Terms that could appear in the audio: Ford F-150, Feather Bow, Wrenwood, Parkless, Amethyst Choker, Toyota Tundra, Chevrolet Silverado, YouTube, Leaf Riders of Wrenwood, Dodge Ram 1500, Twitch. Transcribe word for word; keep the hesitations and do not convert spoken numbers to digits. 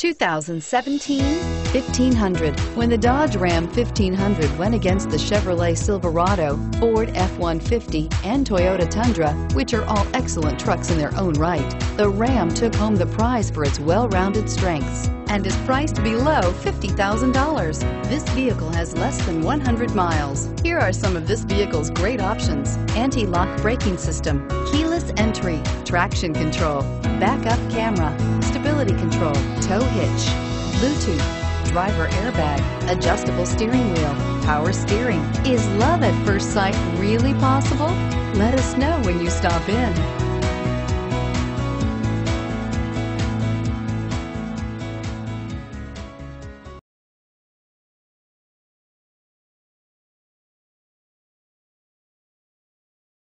two thousand seventeen fifteen hundred. When the Dodge Ram fifteen hundred went against the Chevrolet Silverado, Ford F one fifty, and Toyota Tundra, which are all excellent trucks in their own right, the Ram took home the prize for its well-rounded strengths and is priced below fifty thousand dollars. This vehicle has less than one hundred miles. Here are some of this vehicle's great options: anti-lock braking system, keyless entry, traction control, backup camera, stability control, tow hitch, Bluetooth, driver airbag, adjustable steering wheel, power steering. Is love at first sight really possible? Let us know when you stop in.